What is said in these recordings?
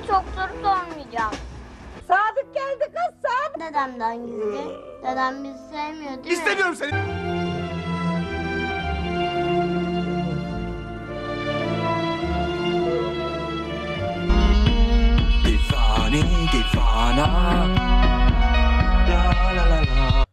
Şimdi çok soru sormayacağım. Sadık geldi kız, Sadık. Dedemden gitti. Dedem bizi sevmiyor değil İstemiyorum mi? İstemiyorum seni.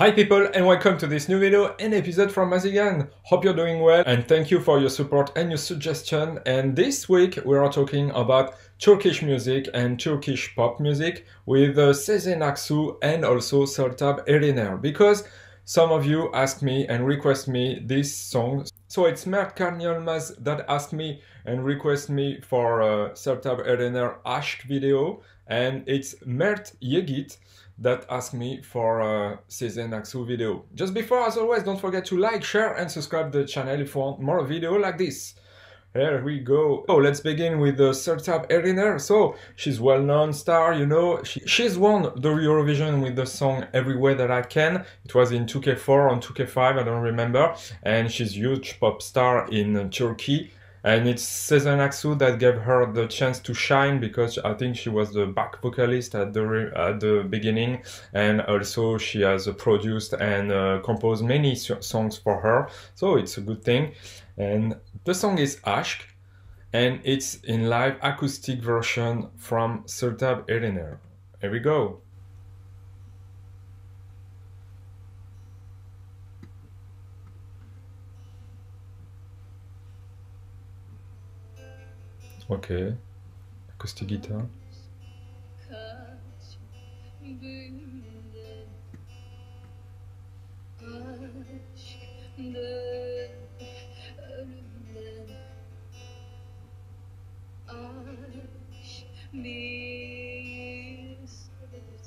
Hi people and welcome to this new video and episode from Mazigaan. Hope you're doing well and thank you for your support and your suggestion. And this week we are talking about Turkish music and Turkish pop music with Sezen Aksu and also Sertab Erener, because some of you asked me and request me this song. So it's Mert Karnjolmaz that asked me and request me for Sertab Erener Aşk video, and it's Mert Yegit that asked me for Sezen Aksu video. Just before, as always, don't forget to like, share and subscribe the channel if you want more video like this. Here we go. Oh, let's begin with Sertab Erener. So she's well-known star, you know. She's won the Eurovision with the song Every Way That I Can. It was in 2004 on 2005, I don't remember. And she's huge pop star in Turkey. And it's Sezen Aksu that gave her the chance to shine, because I think she was the back vocalist at the beginning, and also she has produced and composed many songs for her, so it's a good thing. And the song is Aşk, and it's in live acoustic version from Sertab Erener. Here we go. Okay, acoustic guitar.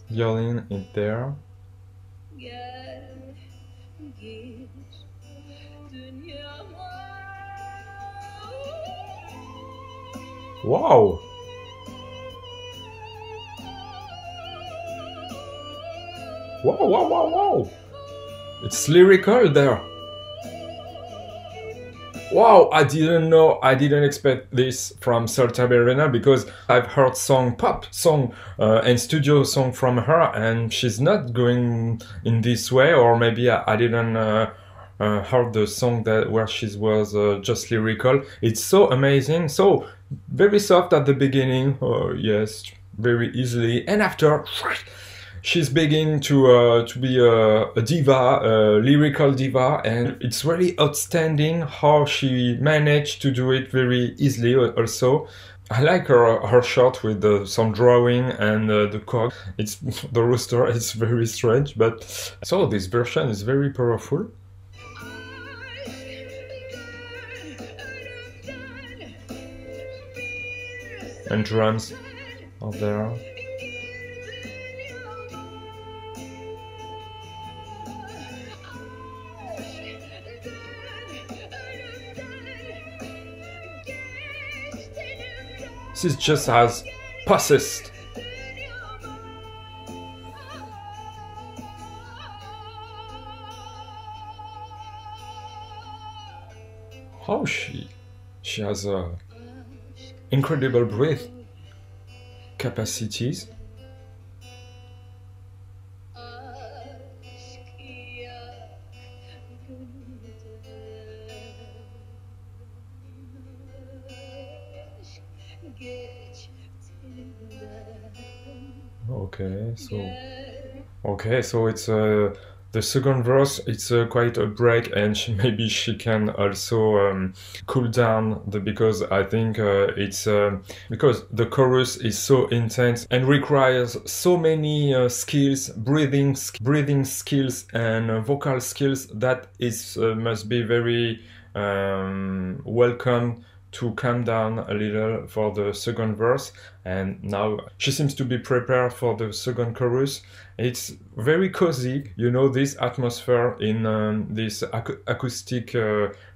Violin in there. Wow! Wow, wow, wow, wow! It's lyrical there! Wow, I didn't expect this from Sertab Erener, because I've heard song, pop song and studio song from her, and she's not going in this way, or maybe I didn't heard the song that where she was just lyrical. It's so amazing, so very soft at the beginning, yes, very easily, and after she's beginning to be a diva, a lyrical diva, and it's really outstanding how she managed to do it very easily also. I like her shot with some drawing and the cock. It's the rooster, it's very strange, but so this version is very powerful. And drums are there. This just has possessed. Oh, she has a incredible breath capacities. Okay, so it's the second verse. It's quite a break, and maybe she can also cool down, because I think it's because the chorus is so intense and requires so many skills, breathing skills and vocal skills, that is must be very welcome to calm down a little for the second verse. And now she seems to be prepared for the second chorus. It's very cozy, you know, this atmosphere in this acoustic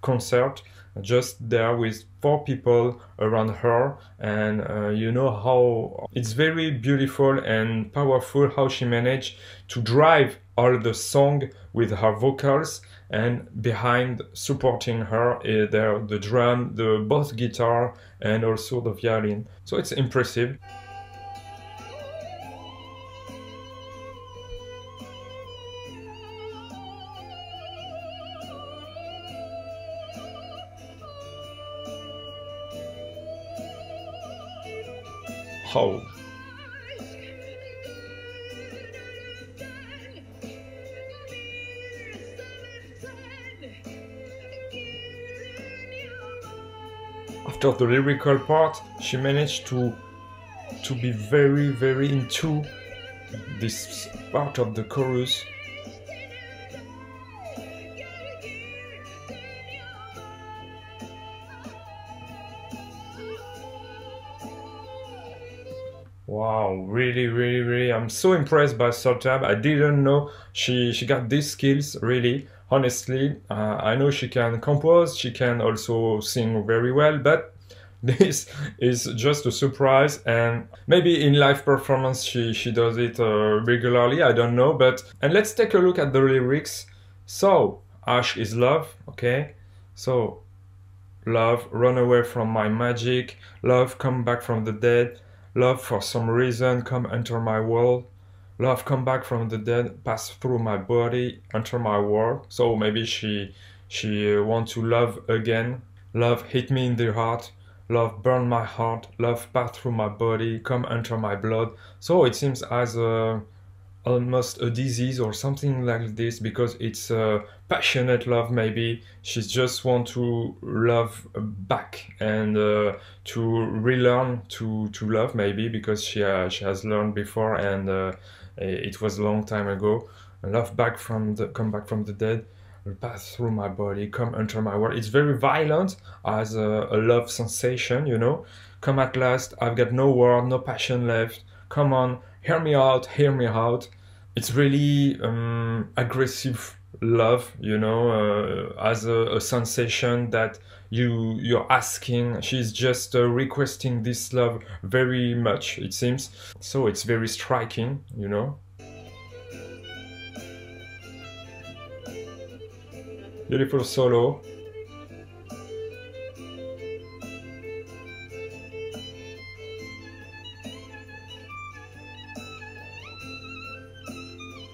concert, just there with four people around her, and you know how it's very beautiful and powerful how she managed to drive all the song with her vocals, and behind supporting her the drum, both guitar and also the violin. So it's impressive. Paul. After the lyrical part, she managed to be very, very into this part of the chorus. Wow, really, I'm so impressed by Sertab. I didn't know she got these skills, really. Honestly, I know she can compose, she can also sing very well, but this is just a surprise, and maybe in live performance she does it regularly, I don't know. And let's take a look at the lyrics. So, Aşk is love, okay? So, love, run away from my magic, love, come back from the dead, love, for some reason, come enter my world. Love, come back from the dead, pass through my body, enter my world. So maybe she wants to love again. Love, hit me in the heart. Love, burn my heart. Love, pass through my body, come enter my blood. So it seems as almost a disease or something like this, because it's a passionate love. Maybe she just wants to love back and to relearn to love, maybe because she has learned before, and it was a long time ago. Love, back from the, come back from the dead, pass through my body, come enter my world. It's very violent as a love sensation, you know. Come at last, I've got no word, no passion left. Come on, hear me out, hear me out. It's really aggressive love, you know, as a sensation that you're asking. She's just requesting this love very much, it seems. So it's very striking, you know. Beautiful solo.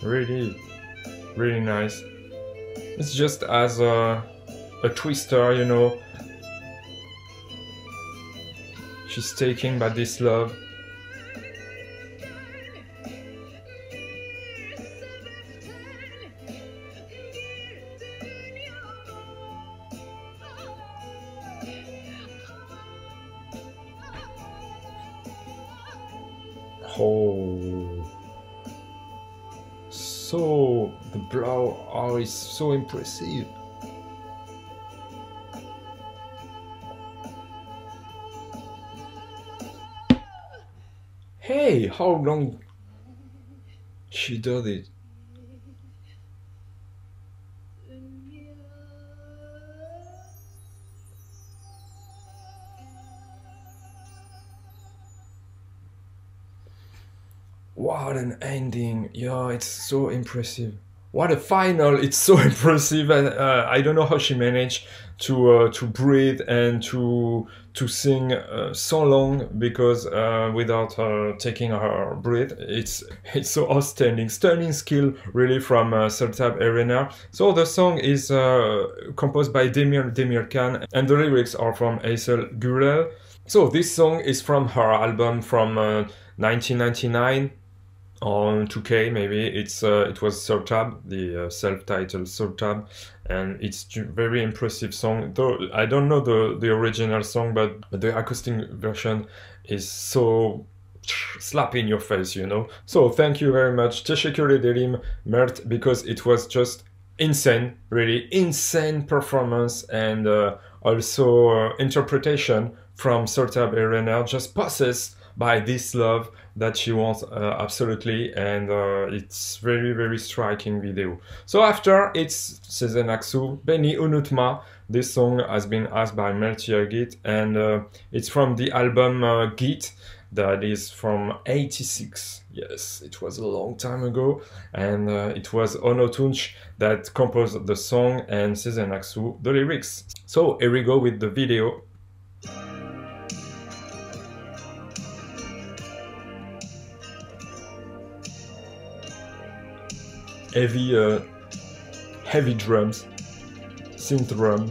Really nice. It's just as a twister, you know. She's taken by this love. Oh. So the blow is so impressive. Hey, how long she does it? What an ending. Yeah, it's so impressive. What a final. It's so impressive, and I don't know how she managed to breathe and to sing so long, because without taking her breath. It's so outstanding. Stunning skill, really, from Sertab Erener. So the song is composed by Demir Demircan, and the lyrics are from Aysel Gürel. So this song is from her album from 1999 on 2K, maybe. It's it was Sertab, the self-titled Sertab, and it's very impressive song. Though I don't know the original song, but the acoustic version is so slap in your face, you know. So thank you very much. Teşekkür ederim, Mert, because it was just insane, really insane performance, and also interpretation from Sertab Erener, just possessed by this love that she wants absolutely, and it's very striking video. So after, it's Sezen Aksu, Beni Unutma. This song has been asked by Mert Yegit, and it's from the album Gitt, that is from 86. Yes, it was a long time ago, and it was Onur Tunç that composed the song, and Sezen Aksu the lyrics. So here we go with the video. Heavy drums, synth drum.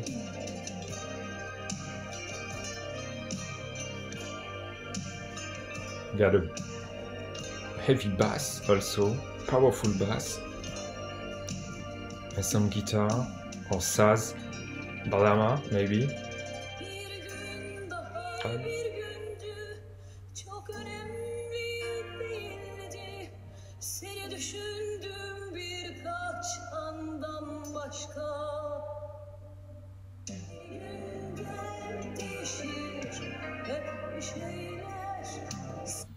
They had a heavy bass also, powerful bass, and some guitar or saz, balama maybe.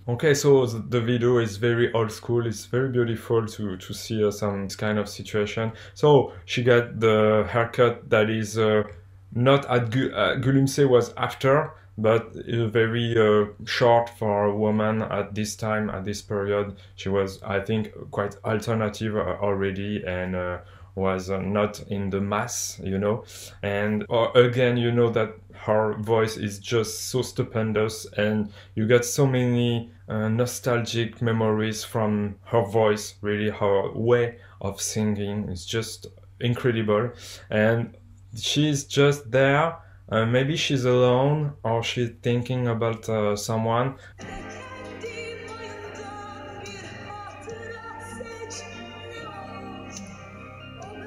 Okay, so the video is very old school. It's very beautiful to see some kind of situation. So she got the haircut that is not at Gülümse was after, but very short for a woman at this time, at this period. She was, I think, quite alternative already, and was not in the mass, you know. And again, you know that her voice is just so stupendous, and you get so many nostalgic memories from her voice. Really, her way of singing is just incredible, and she's just there. Maybe she's alone, or she's thinking about someone.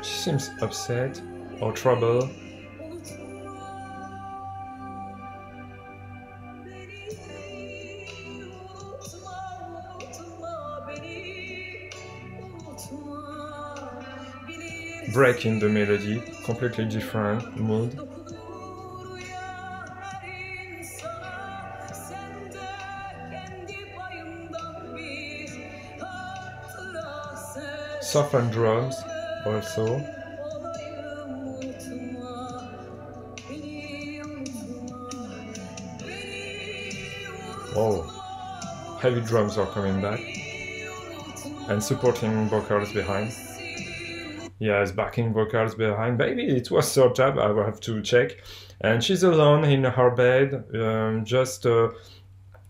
She seems upset or troubled. Break in the melody, completely different mood. Softened drums also. Wow, heavy drums are coming back, and supporting vocals behind. Yes, backing vocals behind. Maybe it was Sertab, I will have to check. And she's alone in her bed, just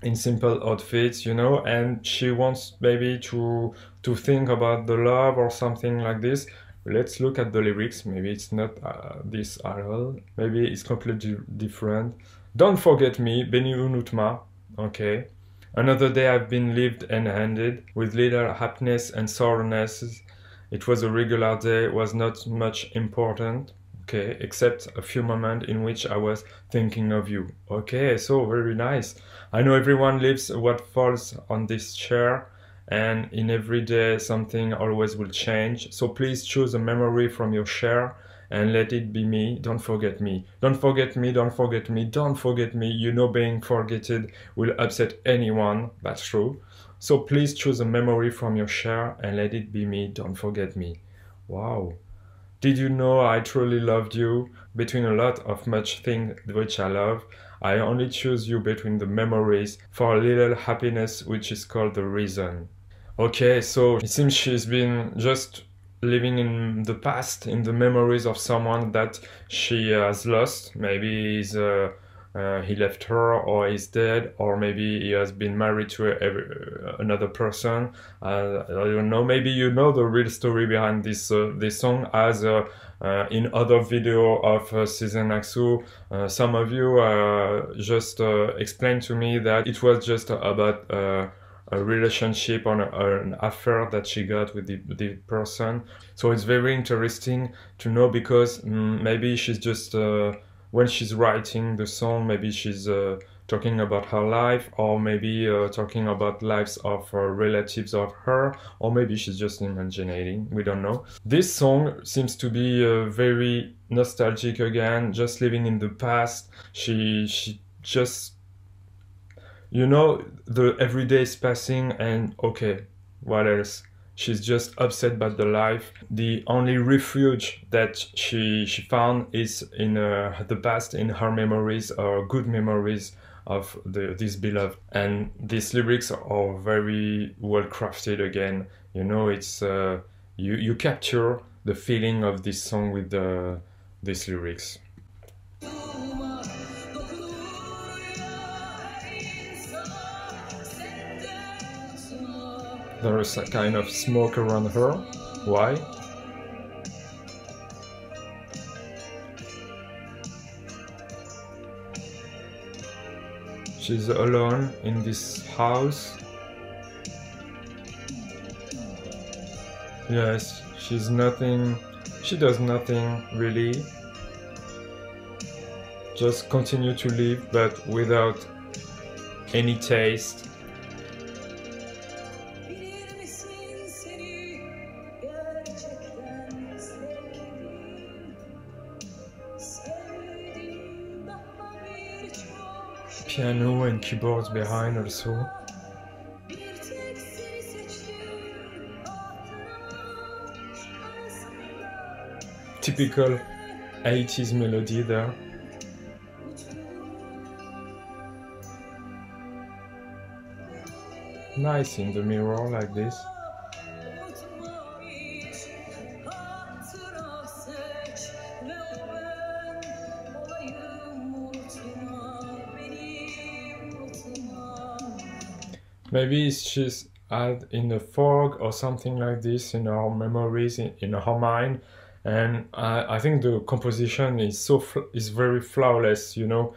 in simple outfits, you know, and she wants maybe to think about the love or something like this. Let's look at the lyrics. Maybe it's not this at all. Maybe it's completely different. Don't forget me, Beni Unutma. Okay. Another day I've been lived and ended with little happiness and sorrownesses. It was a regular day, was not much important, okay, except a few moments in which I was thinking of you. Okay, so very nice. I know everyone lives what falls on this chair, and in every day something always will change. So please choose a memory from your chair and let it be me. Don't forget me. Don't forget me, don't forget me, don't forget me. You know being forgotten will upset anyone, that's true. So please choose a memory from your chair and let it be me, don't forget me. Wow. Did you know I truly loved you? Between a lot of much things which I love, I only choose you between the memories for a little happiness which is called the reason. Okay, so it seems she's been just living in the past, in the memories of someone that she has lost. Maybe is he left her, or is dead, or maybe he has been married to another person. I don't know. Maybe you know the real story behind this this song, as in other video of Sezen Aksu. Some of you just explained to me that it was just about a relationship or an affair that she got with the person. So it's very interesting to know, because maybe she's just when she's writing the song, maybe she's talking about her life, or maybe talking about lives of relatives of her, or maybe she's just imagining, we don't know. This song seems to be very nostalgic again, just living in the past. She just, you know, the everyday is passing, and okay, what else? She's just upset about the life. The only refuge that she found is in the past, in her memories, or good memories of this beloved. And these lyrics are very well crafted again. You know, it's you capture the feeling of this song with these lyrics. There is a kind of smoke around her. Why? She's alone in this house. Yes, she's nothing, she does nothing really. Just continue to live, but without any taste. Piano and keyboards behind also. Typical 80s melody there. Nice in the mirror like this. Maybe she's had in a fog or something like this in her memories, in her mind, and I think the composition is very flawless, you know.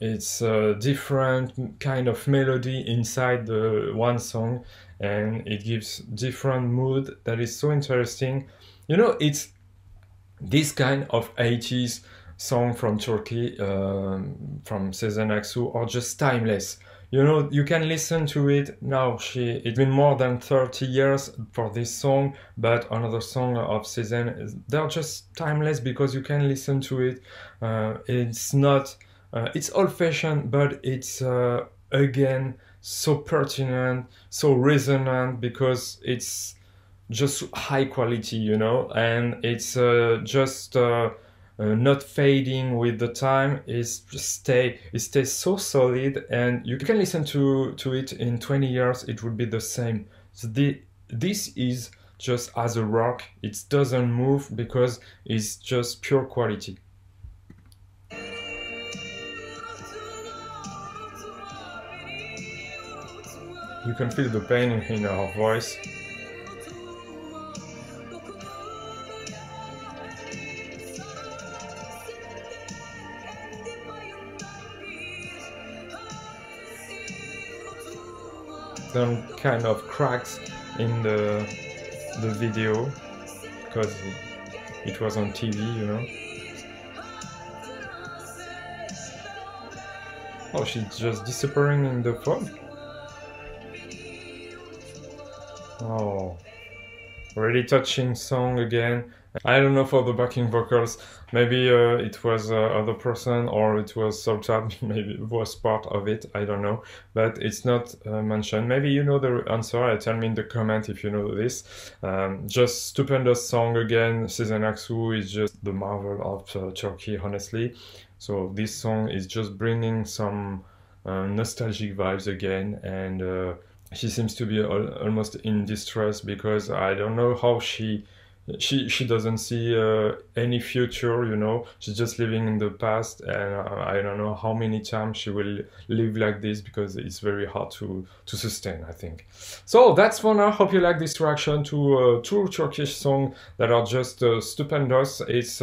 It's a different kind of melody inside the one song, and it gives different mood that is so interesting. You know, it's this kind of 80s song from Turkey, from Sezen Aksu, are just timeless. You know, you can listen to it now. It's been more than 30 years for this song, but another song of Sezen, they're just timeless because you can listen to it. It's not, it's old-fashioned, but it's again so pertinent, so resonant, because it's just high quality, you know, and it's just not fading with the time. It stays so solid, and you can listen to it in 20 years, it would be the same. So this is just as a rock, it doesn't move because it's just pure quality. You can feel the pain in her voice. Some kind of cracks in the video because it was on TV, you know. Oh, she's just disappearing in the fog. Oh, really touching song again. I don't know for the backing vocals. Maybe it was other person, or it was Sertab. Maybe it was part of it. I don't know, but it's not mentioned. Maybe you know the answer. Tell me in the comment if you know this. Just stupendous song again. Sezen Aksu is just the marvel of Turkey, honestly. So this song is just bringing some nostalgic vibes again, and she seems to be almost in distress, because I don't know how she doesn't see any future, you know. She's just living in the past, and I don't know how many times she will live like this, because it's very hard to sustain, I think. So that's for now. Hope you like this reaction to two Turkish songs that are just stupendous. It's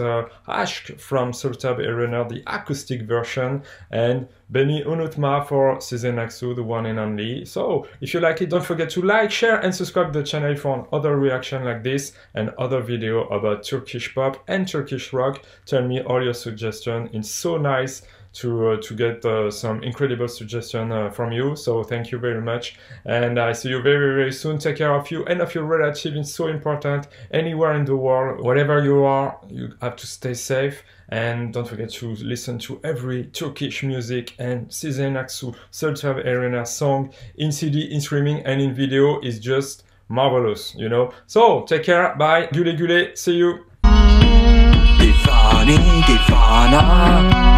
Aşk from Sertab Erener, the acoustic version, and Beni Unutma for Sezen Aksu, the one and only. So if you like it, don't forget to like, share and subscribe to the channel for another reaction like this and other video about Turkish pop and Turkish rock. Tell me all your suggestions. It's so nice to get some incredible suggestions from you. So thank you very much, and I see you very, very soon. Take care of you and of your relatives. It's so important. Anywhere in the world, whatever you are, you have to stay safe, and don't forget to listen to every Turkish music, and Sezen Aksu, Sertab Erener song in CD, in streaming and in video is just marvelous, you know. So take care, bye, güle güle, see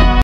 you.